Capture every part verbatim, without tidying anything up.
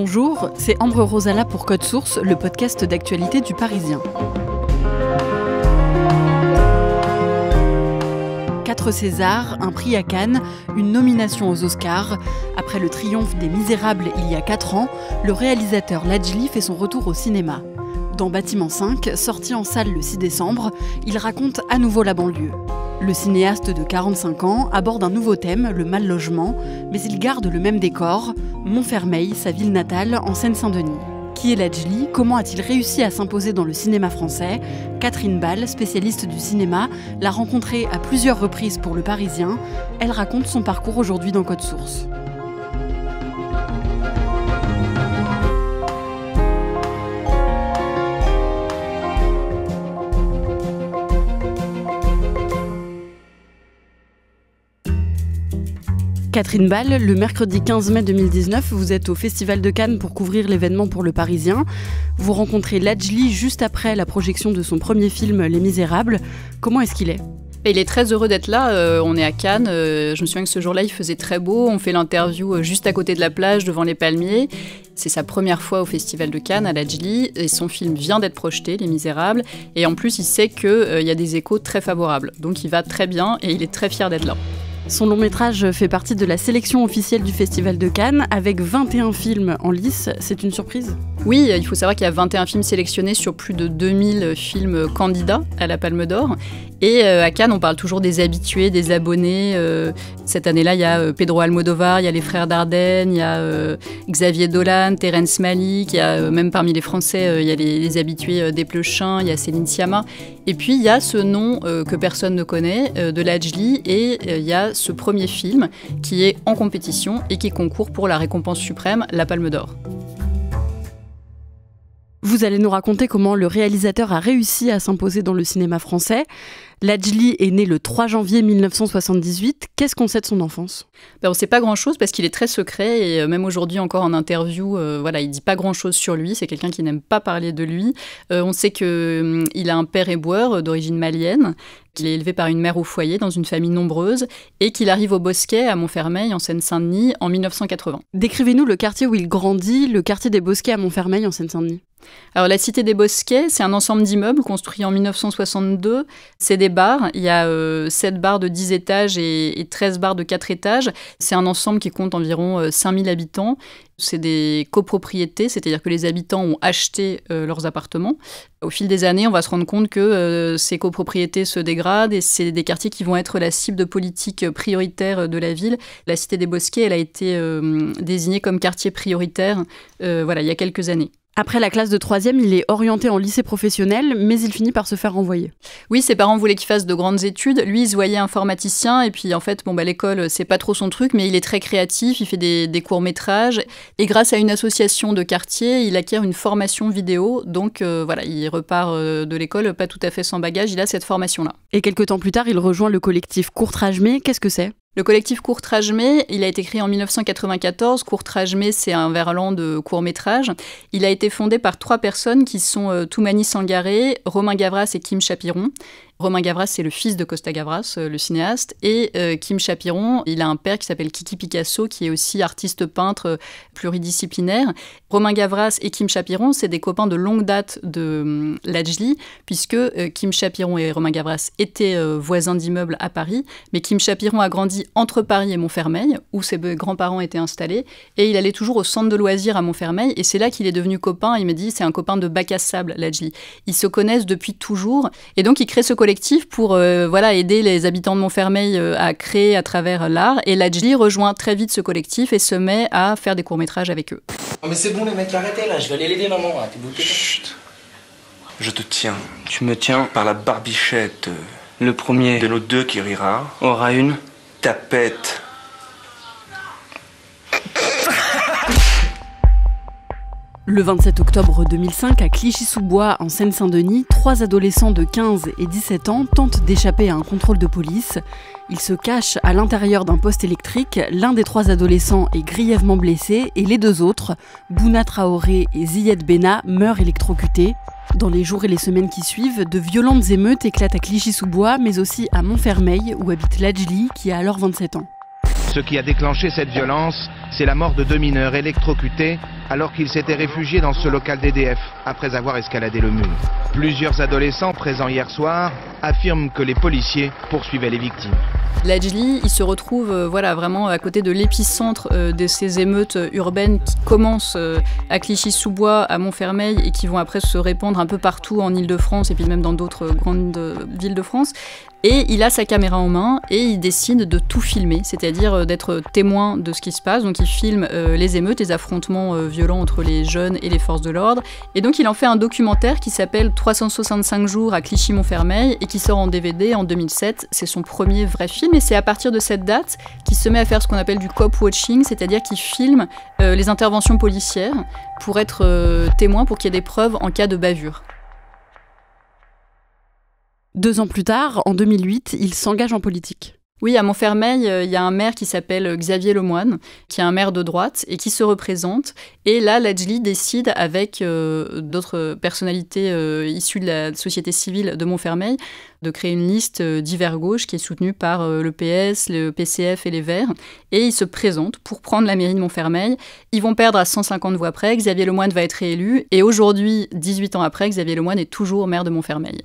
Bonjour, c'est Ambre Rosala pour Code Source, le podcast d'actualité du Parisien. Quatre Césars, un prix à Cannes, une nomination aux Oscars. Après le triomphe des Misérables il y a quatre ans, le réalisateur Ladj Ly fait son retour au cinéma. Dans Bâtiment cinq, sorti en salle le six décembre, il raconte à nouveau la banlieue. Le cinéaste de quarante-cinq ans aborde un nouveau thème, le mal-logement, mais il garde le même décor, Montfermeil, sa ville natale, en Seine-Saint-Denis. Qui est Ladj Ly? Comment a-t-il réussi à s'imposer dans le cinéma français? Catherine Ball, spécialiste du cinéma, l'a rencontré à plusieurs reprises pour Le Parisien. Elle raconte son parcours aujourd'hui dans Code Source. Catherine Ball, le mercredi quinze mai deux mille dix-neuf, vous êtes au Festival de Cannes pour couvrir l'événement pour Le Parisien. Vous rencontrez Ladj Ly juste après la projection de son premier film, Les Misérables. Comment est-ce qu'il est ? Il est très heureux d'être là, euh, on est à Cannes, euh, je me souviens que ce jour-là il faisait très beau, on fait l'interview juste à côté de la plage devant les palmiers. C'est sa première fois au Festival de Cannes à Ladj Ly et son film vient d'être projeté, Les Misérables, et en plus il sait qu'il euh, y a des échos très favorables, donc il va très bien et il est très fier d'être là. Son long métrage fait partie de la sélection officielle du Festival de Cannes, avec vingt et un films en lice. C'est une surprise? Oui, il faut savoir qu'il y a vingt et un films sélectionnés sur plus de deux mille films candidats à la Palme d'Or. Et à Cannes, on parle toujours des habitués, des abonnés. Cette année-là, il y a Pedro Almodovar, il y a les frères Dardenne, il y a Xavier Dolan, Terence Malik, il y a même parmi les Français, il y a les, les habitués Desplechin, il y a Céline Sciamma. Et puis, il y a ce nom que personne ne connaît de Ladj Ly et il y a ce premier film qui est en compétition et qui concourt pour la récompense suprême, la Palme d'Or. Vous allez nous raconter comment le réalisateur a réussi à s'imposer dans le cinéma français. Ladj Ly est né le trois janvier mille neuf cent soixante-dix-huit. Qu'est-ce qu'on sait de son enfance? Ben, on ne sait pas grand-chose parce qu'il est très secret et même aujourd'hui encore en interview, euh, voilà, il ne dit pas grand-chose sur lui. C'est quelqu'un qui n'aime pas parler de lui. Euh, on sait qu'il euh, a un père éboueur d'origine malienne, qu'il est élevé par une mère au foyer dans une famille nombreuse et qu'il arrive au Bosquet à Montfermeil en Seine-Saint-Denis en mille neuf cent quatre-vingts. Décrivez-nous le quartier où il grandit, le quartier des Bosquets à Montfermeil en Seine-Saint-Denis. Alors la Cité des Bosquets, c'est un ensemble d'immeubles construits en mille neuf cent soixante-deux. C'est des bars, il y a euh, sept bars de dix étages et, et treize bars de quatre étages. C'est un ensemble qui compte environ euh, cinq mille habitants. C'est des copropriétés, c'est-à-dire que les habitants ont acheté euh, leurs appartements. Au fil des années, on va se rendre compte que euh, ces copropriétés se dégradent et c'est des quartiers qui vont être la cible de politiques prioritaires de la ville. La Cité des Bosquets, elle a été euh, désignée comme quartier prioritaire euh, voilà, il y a quelques années. Après la classe de troisième, il est orienté en lycée professionnel, mais il finit par se faire renvoyer. Oui, ses parents voulaient qu'il fasse de grandes études. Lui, il se voyait informaticien, et puis en fait, bon, bah, l'école, c'est pas trop son truc, mais il est très créatif, il fait des, des courts-métrages. Et grâce à une association de quartier, il acquiert une formation vidéo. Donc euh, voilà, il repart euh, de l'école pas tout à fait sans bagage, il a cette formation-là. Et quelques temps plus tard, il rejoint le collectif Kourtrajmé. Qu'est-ce que c'est ? Le collectif Kourtrajmé, il a été créé en mille neuf cent quatre-vingt-quatorze. Kourtrajmé, c'est un verlan de court-métrage. Il a été fondé par trois personnes qui sont euh, Toumani Sangaré, Romain Gavras et Kim Chapiron. Romain Gavras, c'est le fils de Costa Gavras, euh, le cinéaste. Et euh, Kim Chapiron, il a un père qui s'appelle Kiki Picasso, qui est aussi artiste peintre euh, pluridisciplinaire. Romain Gavras et Kim Chapiron, c'est des copains de longue date de hum, Ladj Ly, puisque euh, Kim Chapiron et Romain Gavras étaient euh, voisins d'immeubles à Paris. Mais Kim Chapiron a grandi entre Paris et Montfermeil, où ses grands-parents étaient installés. Et il allait toujours au centre de loisirs à Montfermeil. Et c'est là qu'il est devenu copain. Il me dit, c'est un copain de bac à sable, Ladj Ly. Ils se connaissent depuis toujours. Et donc, ils créent ce collectif pour euh, voilà, aider les habitants de Montfermeil euh, à créer à travers l'art. Et Ladj Ly rejoint très vite ce collectif et se met à faire des courts-métrages avec eux. Non mais c'est bon les mecs, arrêtez là, je vais aller l'aider maman. Là. Chut. Je te tiens. Tu me tiens par la barbichette. Le premier de nous deux qui rira aura une... tapette. Le vingt-sept octobre deux mille cinq, à Clichy-sous-Bois, en Seine-Saint-Denis, trois adolescents de quinze et dix-sept ans tentent d'échapper à un contrôle de police. Ils se cachent à l'intérieur d'un poste électrique. L'un des trois adolescents est grièvement blessé et les deux autres, Bouna Traoré et Zyed Benna, meurent électrocutés. Dans les jours et les semaines qui suivent, de violentes émeutes éclatent à Clichy-sous-Bois, mais aussi à Montfermeil, où habite Ladj Ly, qui a alors vingt-sept ans. Ce qui a déclenché cette violence, c'est la mort de deux mineurs électrocutés alors qu'ils s'étaient réfugiés dans ce local d'E D F après avoir escaladé le mur. Plusieurs adolescents présents hier soir affirment que les policiers poursuivaient les victimes. Ladj Ly, il se retrouve euh, voilà, vraiment à côté de l'épicentre euh, de ces émeutes urbaines qui commencent euh, à Clichy-sous-Bois, à Montfermeil et qui vont après se répandre un peu partout en Ile-de-France et puis même dans d'autres grandes villes de France. Et il a sa caméra en main et il décide de tout filmer, c'est-à-dire d'être témoin de ce qui se passe. Donc il filme euh, les émeutes, les affrontements euh, violents entre les jeunes et les forces de l'ordre. Et donc il en fait un documentaire qui s'appelle trois cent soixante-cinq jours à Clichy-Montfermeil et qui sort en D V D en deux mille sept. C'est son premier vrai film et c'est à partir de cette date qu'il se met à faire ce qu'on appelle du cop-watching, c'est-à-dire qu'il filme euh, les interventions policières pour être euh, témoin, pour qu'il y ait des preuves en cas de bavure. Deux ans plus tard, en deux mille huit, il s'engage en politique. Oui, à Montfermeil, il y a un maire qui s'appelle Xavier Lemoine, qui est un maire de droite et qui se représente. Et là, Ladj Ly décide, avec euh, d'autres personnalités euh, issues de la société civile de Montfermeil, de créer une liste d'hiver gauche qui est soutenue par euh, le P S, le P C F et les Verts. Et ils se présentent pour prendre la mairie de Montfermeil. Ils vont perdre à cent cinquante voix près. Xavier Lemoine va être réélu. Et aujourd'hui, dix-huit ans après, Xavier Lemoine est toujours maire de Montfermeil.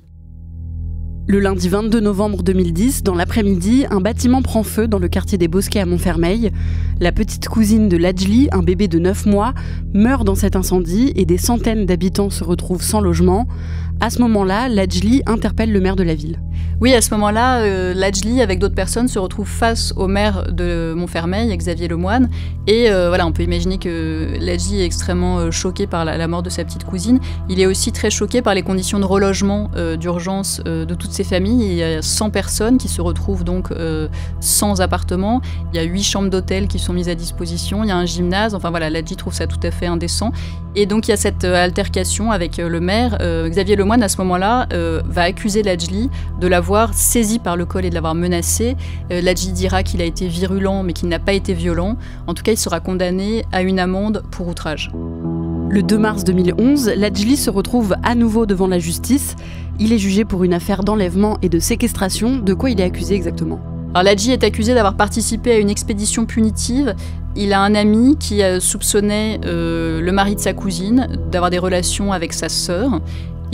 Le lundi vingt-deux novembre deux mille dix, dans l'après-midi, un bâtiment prend feu dans le quartier des Bosquets à Montfermeil. La petite cousine de Ladj Ly, un bébé de neuf mois, meurt dans cet incendie et des centaines d'habitants se retrouvent sans logement. À ce moment-là, Ladj Ly interpelle le maire de la ville. Oui, à ce moment-là, euh, Ladj Ly, avec d'autres personnes, se retrouve face au maire de Montfermeil, Xavier Lemoine. Et euh, voilà, on peut imaginer que Ladj Ly est extrêmement euh, choqué par la, la mort de sa petite cousine. Il est aussi très choqué par les conditions de relogement euh, d'urgence euh, de toutes ces familles. Il y a cent personnes qui se retrouvent donc euh, sans appartement. Il y a huit chambres d'hôtel qui sont mises à disposition. Il y a un gymnase. Enfin voilà, Ladj Ly trouve ça tout à fait indécent. Et donc il y a cette euh, altercation avec euh, le maire. Euh, Xavier Lemoine, à ce moment-là, euh, va accuser Ladj Ly de l'avoir saisi par le col et de l'avoir menacé. Euh, Ladj Ly dira qu'il a été virulent mais qu'il n'a pas été violent. En tout cas, il sera condamné à une amende pour outrage. Le deux mars deux mille onze, Ladj Ly se retrouve à nouveau devant la justice. Il est jugé pour une affaire d'enlèvement et de séquestration. De quoi il est accusé exactement? Alors Ladj Ly est accusé d'avoir participé à une expédition punitive. Il a un ami qui soupçonnait euh, le mari de sa cousine d'avoir des relations avec sa sœur.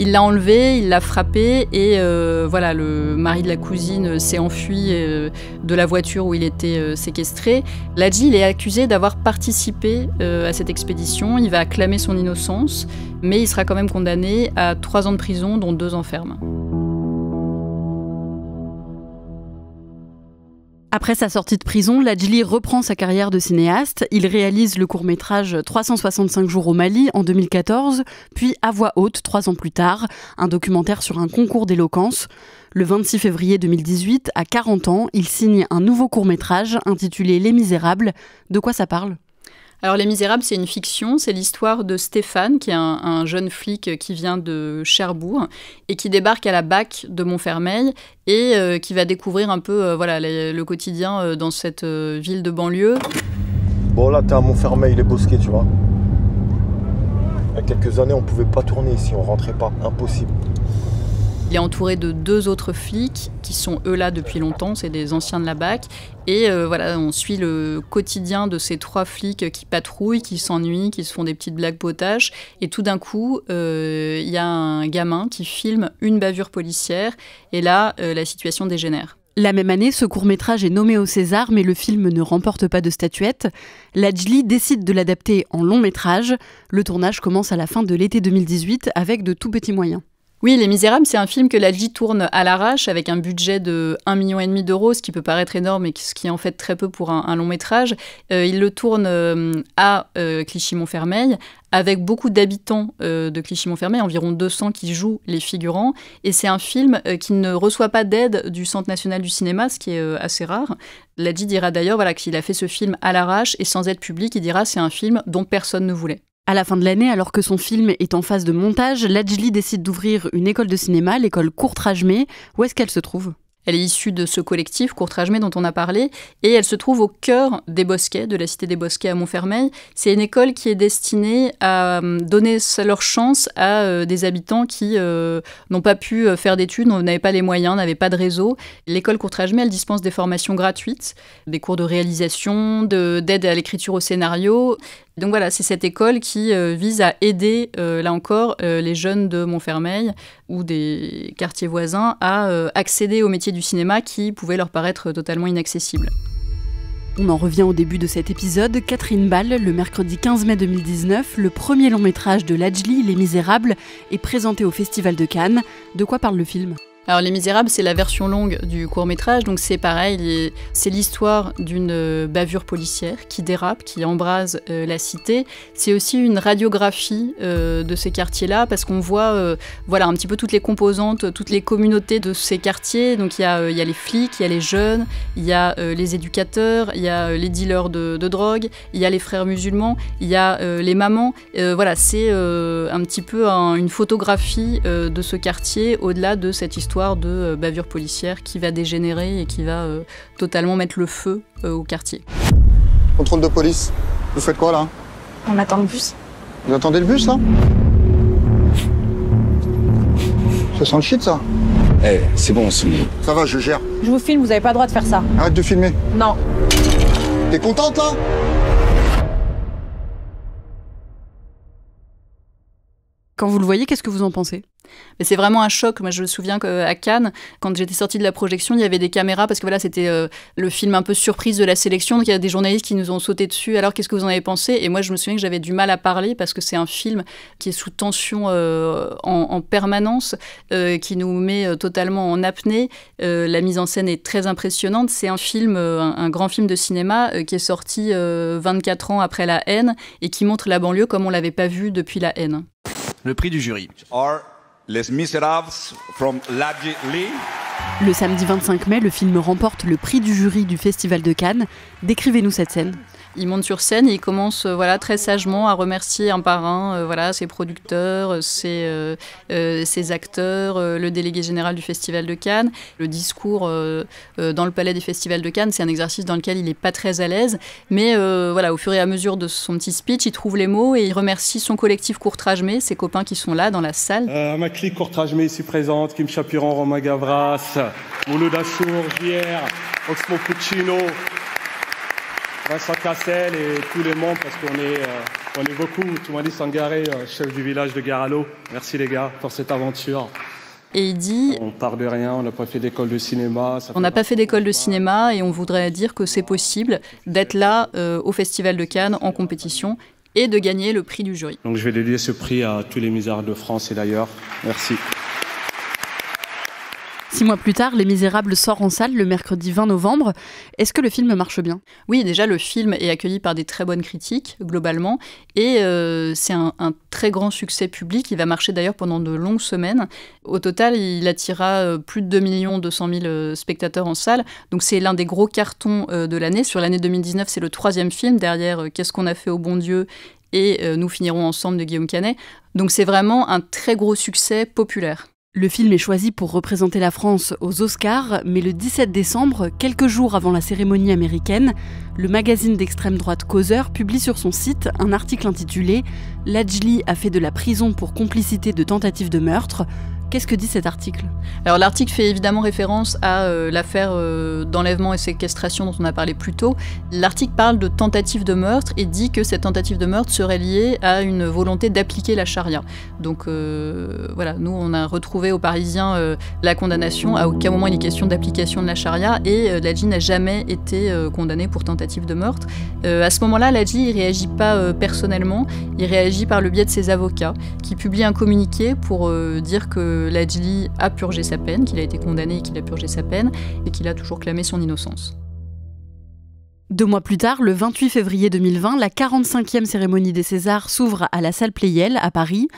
Il l'a enlevé, il l'a frappé et euh, voilà, le mari de la cousine s'est enfui euh, de la voiture où il était euh, séquestré. Ladj Ly est accusé d'avoir participé euh, à cette expédition. Il va clamer son innocence, mais il sera quand même condamné à trois ans de prison, dont deux ans ferme. Après sa sortie de prison, Ladj Ly reprend sa carrière de cinéaste. Il réalise le court-métrage trois cent soixante-cinq jours au Mali en deux mille quatorze, puis À voix haute, trois ans plus tard, un documentaire sur un concours d'éloquence. Le vingt-six février deux mille dix-huit, à quarante ans, il signe un nouveau court-métrage intitulé Les Misérables. De quoi ça parle ? Alors Les Misérables, c'est une fiction, c'est l'histoire de Stéphane, qui est un, un jeune flic qui vient de Cherbourg et qui débarque à la B A C de Montfermeil et euh, qui va découvrir un peu euh, voilà, les, le quotidien euh, dans cette euh, ville de banlieue. Bon là, t'es à Montfermeil, les Bosquets, tu vois. Il y a quelques années, on pouvait pas tourner ici, on rentrait pas, impossible. Il est entouré de deux autres flics qui sont eux là depuis longtemps, c'est des anciens de la B A C. Et euh, voilà, on suit le quotidien de ces trois flics qui patrouillent, qui s'ennuient, qui se font des petites blagues potaches. Et tout d'un coup, il euh, y a un gamin qui filme une bavure policière. Et là, euh, la situation dégénère. La même année, ce court-métrage est nommé au César, mais le film ne remporte pas de statuette. Ladj Ly décide de l'adapter en long-métrage. Le tournage commence à la fin de l'été deux mille dix-huit avec de tout petits moyens. Oui, Les Misérables, c'est un film que Ladj Ly tourne à l'arrache avec un budget de un virgule cinq million d'euros, ce qui peut paraître énorme et ce qui est en fait très peu pour un, un long métrage. Euh, il le tourne euh, à euh, Clichy-Montfermeil, avec beaucoup d'habitants euh, de Clichy-Montfermeil, environ deux cents qui jouent les figurants. Et c'est un film euh, qui ne reçoit pas d'aide du Centre national du cinéma, ce qui est euh, assez rare. Ladj Ly dira d'ailleurs voilà, qu'il a fait ce film à l'arrache et sans aide publique. Il dira c'est un film dont personne ne voulait. À la fin de l'année, alors que son film est en phase de montage, Ladj Ly décide d'ouvrir une école de cinéma, l'école Kourtrajmé. Où est-ce qu'elle se trouve ? Elle est issue de ce collectif, Kourtrajmé, dont on a parlé, et elle se trouve au cœur des Bosquets, de la Cité des Bosquets à Montfermeil. C'est une école qui est destinée à donner leur chance à euh, des habitants qui euh, n'ont pas pu faire d'études, n'avaient pas les moyens, n'avaient pas de réseau. L'école Kourtrajmé, elle dispense des formations gratuites, des cours de réalisation, d'aide à l'écriture au scénario. Donc voilà, c'est cette école qui euh, vise à aider, euh, là encore, euh, les jeunes de Montfermeil ou des quartiers voisins à euh, accéder au métier du cinéma qui pouvait leur paraître totalement inaccessible. On en revient au début de cet épisode. Catherine Ball, le mercredi quinze mai deux mille dix-neuf, le premier long métrage de Ladj Ly, Les Misérables, est présenté au Festival de Cannes. De quoi parle le film ? Alors Les Misérables, c'est la version longue du court-métrage, donc c'est pareil, c'est l'histoire d'une bavure policière qui dérape, qui embrase euh, la cité. C'est aussi une radiographie euh, de ces quartiers-là, parce qu'on voit euh, voilà, un petit peu toutes les composantes, toutes les communautés de ces quartiers. Donc il y, euh, y a les flics, il y a les jeunes, il y a euh, les éducateurs, il y a euh, les dealers de, de drogue, il y a les frères musulmans, il y a euh, les mamans. Euh, voilà, c'est euh, un petit peu un, une photographie euh, de ce quartier, au-delà de cette histoire de bavure policière qui va dégénérer et qui va euh, totalement mettre le feu euh, au quartier. Contrôle de police, vous faites quoi là? On attend le bus. Vous attendez le bus là? Ça sent le shit ça. Eh, hey, c'est bon, c'est bon. Ça va, je gère. Je vous filme, vous n'avez pas le droit de faire ça. Arrête de filmer. Non. T'es contente là? Quand vous le voyez, qu'est-ce que vous en pensez? C'est vraiment un choc. Moi, je me souviens qu'à Cannes, quand j'étais sortie de la projection, il y avait des caméras parce que voilà, c'était euh, le film un peu surprise de la sélection. Donc il y a des journalistes qui nous ont sauté dessus. Alors qu'est-ce que vous en avez pensé? Et moi, je me souviens que j'avais du mal à parler parce que c'est un film qui est sous tension euh, en, en permanence, euh, qui nous met totalement en apnée. Euh, la mise en scène est très impressionnante. C'est un film, euh, un, un grand film de cinéma euh, qui est sorti euh, vingt-quatre ans après La Haine et qui montre la banlieue comme on l'avait pas vu depuis La Haine. Le prix du jury. Or... Les Misérables from Ladj Ly. Le samedi vingt-cinq mai, le film remporte le prix du jury du Festival de Cannes. Décrivez-nous cette scène. Il monte sur scène et il commence euh, voilà, très sagement à remercier un par un euh, voilà, ses producteurs, ses, euh, euh, ses acteurs, euh, le délégué général du Festival de Cannes. Le discours euh, euh, dans le palais des Festivals de Cannes, c'est un exercice dans lequel il n'est pas très à l'aise. Mais euh, voilà, au fur et à mesure de son petit speech, il trouve les mots et il remercie son collectif Kourtrajmé, ses copains qui sont là dans la salle. Euh, ma clique Kourtrajmé ici présente, Kim Chapiron, Romain Gavras, Mouloud Achour, Rivière, Oxmo Puccino, Vincent Cassel et tout le monde, parce qu'on est, euh, on est beaucoup. Toumani Sangaré, chef du village de Garalo. Merci les gars pour cette aventure. Et il dit... On part de rien, on n'a pas fait d'école de cinéma. Ça on n'a pas fait d'école de cinéma et on voudrait dire que c'est possible d'être là euh, au Festival de Cannes en compétition et de gagner le prix du jury. Donc je vais dédier ce prix à tous les misards de France et d'ailleurs. Merci. Six mois plus tard, Les Misérables sort en salle le mercredi vingt novembre. Est-ce que le film marche bien? Oui, déjà, le film est accueilli par des très bonnes critiques, globalement, et euh, c'est un, un très grand succès public. Il va marcher d'ailleurs pendant de longues semaines. Au total, il attira plus de deux millions deux cent mille spectateurs en salle. Donc c'est l'un des gros cartons de l'année. Sur l'année deux mille dix-neuf, c'est le troisième film, derrière « Qu'est-ce qu'on a fait au bon Dieu ?» et « Nous finirons ensemble » de Guillaume Canet. Donc c'est vraiment un très gros succès populaire. Le film est choisi pour représenter la France aux Oscars, mais le dix-sept décembre, quelques jours avant la cérémonie américaine, le magazine d'extrême droite Causeur publie sur son site un article intitulé « Ladj Ly a fait de la prison pour complicité de tentative de meurtre ». Qu'est-ce que dit cet article? Alors l'article fait évidemment référence à euh, l'affaire euh, d'enlèvement et séquestration dont on a parlé plus tôt. L'article parle de tentative de meurtre et dit que cette tentative de meurtre serait liée à une volonté d'appliquer la charia. Donc euh, voilà, nous on a retrouvé au Parisien euh, la condamnation. À aucun moment il est question d'application de la charia et euh, Ladj Ly n'a jamais été euh, condamné pour tentative de meurtre. Euh, à ce moment-là, Ladj Ly ne réagit pas euh, personnellement, il réagit par le biais de ses avocats qui publient un communiqué pour euh, dire que Ladj Ly a purgé sa peine, qu'il a été condamné et qu'il a purgé sa peine, et qu'il a toujours clamé son innocence. Deux mois plus tard, le vingt-huit février deux mille vingt, la quarante-cinquième cérémonie des Césars s'ouvre à la salle Pleyel, à Paris,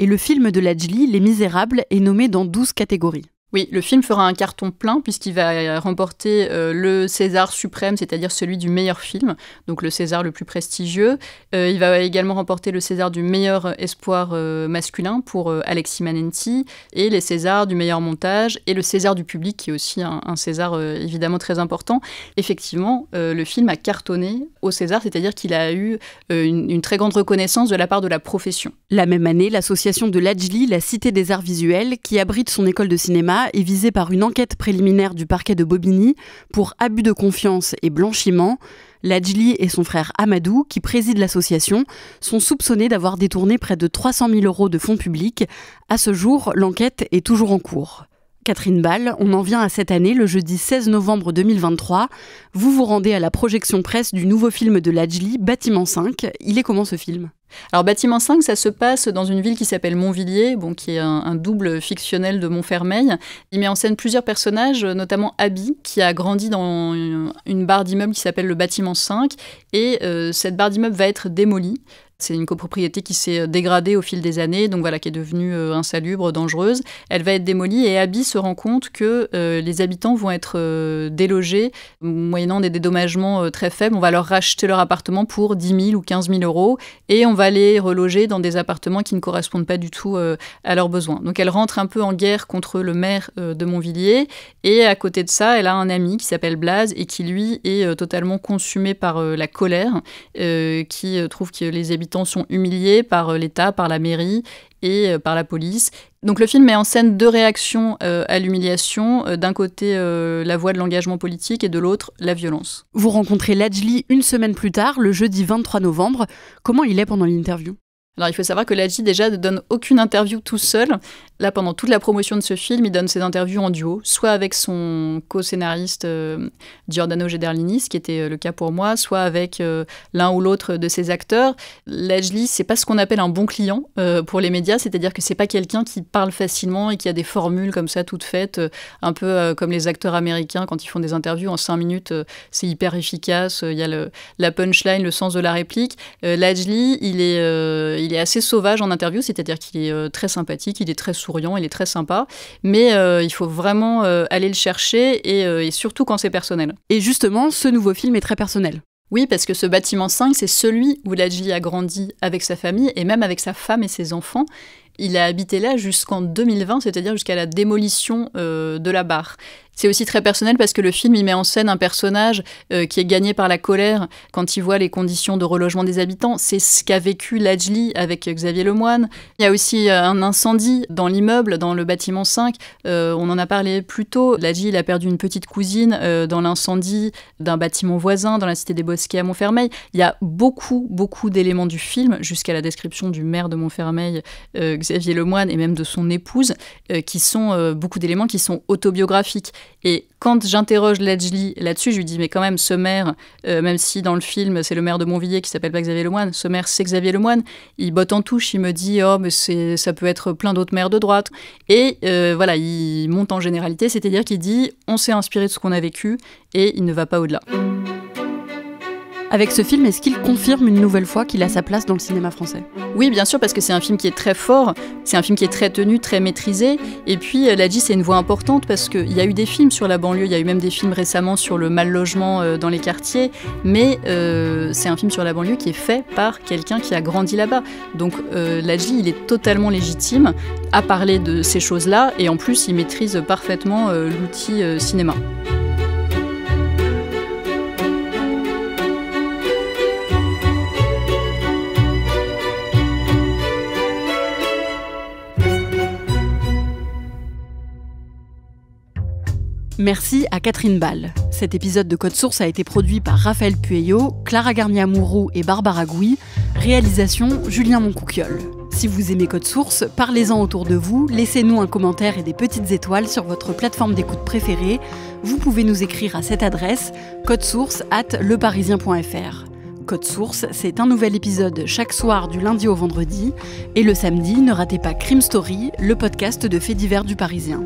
et le film de Ladj Ly, Les Misérables, est nommé dans douze catégories. Oui, le film fera un carton plein puisqu'il va remporter euh, le César suprême, c'est-à-dire celui du meilleur film, donc le César le plus prestigieux. Euh, il va également remporter le César du meilleur espoir euh, masculin pour euh, Alexis Manenti, et les Césars du meilleur montage, et le César du public, qui est aussi un, un César euh, évidemment très important. Effectivement, euh, le film a cartonné au César, c'est-à-dire qu'il a eu euh, une, une très grande reconnaissance de la part de la profession. La même année, l'association de Ladj Ly, la Cité des Arts Visuels, qui abrite son école de cinéma, est visée par une enquête préliminaire du parquet de Bobigny pour abus de confiance et blanchiment. Ladj Ly et son frère Amadou, qui préside l'association, sont soupçonnés d'avoir détourné près de trois cent mille euros de fonds publics. À ce jour, l'enquête est toujours en cours. Catherine Ball, on en vient à cette année, le jeudi seize novembre deux mille vingt-trois. Vous vous rendez à la projection presse du nouveau film de Ladj Ly, Bâtiment cinq. Il est comment ce film ? Alors Bâtiment cinq, ça se passe dans une ville qui s'appelle Montvilliers, bon, qui est un, un double fictionnel de Montfermeil. Il met en scène plusieurs personnages, notamment Abby, qui a grandi dans une, une barre d'immeuble qui s'appelle le Bâtiment cinq. Et euh, cette barre d'immeuble va être démolie. C'est une copropriété qui s'est dégradée au fil des années, donc voilà, qui est devenue insalubre, dangereuse. Elle va être démolie et Abby se rend compte que euh, les habitants vont être euh, délogés, moyennant des dédommagements euh, très faibles. On va leur racheter leur appartement pour dix mille ou quinze mille euros et on va les reloger dans des appartements qui ne correspondent pas du tout euh, à leurs besoins. Donc elle rentre un peu en guerre contre le maire euh, de Montvilliers, et à côté de ça, elle a un ami qui s'appelle Blaise et qui, lui, est euh, totalement consumé par euh, la colère, euh, qui euh, trouve que les habitants sont humiliés par l'État, par la mairie et par la police. Donc le film met en scène deux réactions euh, à l'humiliation. D'un côté, euh, la voie de l'engagement politique, et de l'autre, la violence. Vous rencontrez Ladj Ly une semaine plus tard, le jeudi vingt-trois novembre. Comment il est pendant l'interview ? Alors il faut savoir que Ladj Ly déjà ne donne aucune interview tout seul. Là, pendant toute la promotion de ce film, il donne ses interviews en duo, soit avec son co-scénariste euh, Giordano Gederlini, ce qui était le cas pour moi, soit avec euh, l'un ou l'autre de ses acteurs. Ladj Ly, c'est pas ce qu'on appelle un bon client euh, pour les médias, c'est-à-dire que c'est pas quelqu'un qui parle facilement et qui a des formules comme ça toutes faites, euh, un peu euh, comme les acteurs américains quand ils font des interviews en cinq minutes, euh, c'est hyper efficace, il euh, y a le, la punchline, le sens de la réplique. Euh, Ladj Ly, il est... Euh, il Il est assez sauvage en interview, c'est-à-dire qu'il est très sympathique, il est très souriant, il est très sympa, mais euh, il faut vraiment euh, aller le chercher, et, euh, et surtout quand c'est personnel. Et justement, ce nouveau film est très personnel. Oui, parce que ce Bâtiment cinq, c'est celui où Ladj Ly a grandi avec sa famille, et même avec sa femme et ses enfants. Il a habité là jusqu'en deux mille vingt, c'est-à-dire jusqu'à la démolition euh, de la barre. C'est aussi très personnel parce que le film il met en scène un personnage euh, qui est gagné par la colère quand il voit les conditions de relogement des habitants. C'est ce qu'a vécu Ladj Ly avec Xavier Lemoine. Il y a aussi un incendie dans l'immeuble, dans le bâtiment cinq. Euh, on en a parlé plus tôt. Ladj Ly, il a perdu une petite cousine euh, dans l'incendie d'un bâtiment voisin, dans la cité des Bosquets à Montfermeil. Il y a beaucoup, beaucoup d'éléments du film, jusqu'à la description du maire de Montfermeil, euh, Xavier Lemoine, et même de son épouse, euh, qui sont euh, beaucoup d'éléments qui sont autobiographiques. Et quand j'interroge Ladj Ly là-dessus, je lui dis, mais quand même, ce maire, euh, même si dans le film, c'est le maire de Montvilliers qui s'appelle pas Xavier Lemoine, ce maire, c'est Xavier Lemoine, il botte en touche, il me dit, oh, mais ça peut être plein d'autres maires de droite. Et euh, voilà, il monte en généralité, c'est-à-dire qu'il dit, on s'est inspiré de ce qu'on a vécu, et il ne va pas au-delà. Avec ce film, est-ce qu'il confirme une nouvelle fois qu'il a sa place dans le cinéma français ? Oui, bien sûr, parce que c'est un film qui est très fort, c'est un film qui est très tenu, très maîtrisé. Et puis, Ladj Ly, c'est une voix importante parce qu'il y a eu des films sur la banlieue, il y a eu même des films récemment sur le mal-logement dans les quartiers, mais euh, c'est un film sur la banlieue qui est fait par quelqu'un qui a grandi là-bas. Donc, euh, Ladj Ly, il est totalement légitime à parler de ces choses-là, et en plus, il maîtrise parfaitement euh, l'outil euh, cinéma. Merci à Catherine Ball. Cet épisode de Code Source a été produit par Raphaël Pueyo, Clara Garnier-Amouroux et Barbara Gouy. Réalisation, Julien Moncouquiol. Si vous aimez Code Source, parlez-en autour de vous, laissez-nous un commentaire et des petites étoiles sur votre plateforme d'écoute préférée. Vous pouvez nous écrire à cette adresse, codesource arobase leparisien point fr. Code Source, c'est un nouvel épisode chaque soir du lundi au vendredi. Et le samedi, ne ratez pas Crime Story, le podcast de faits divers du Parisien.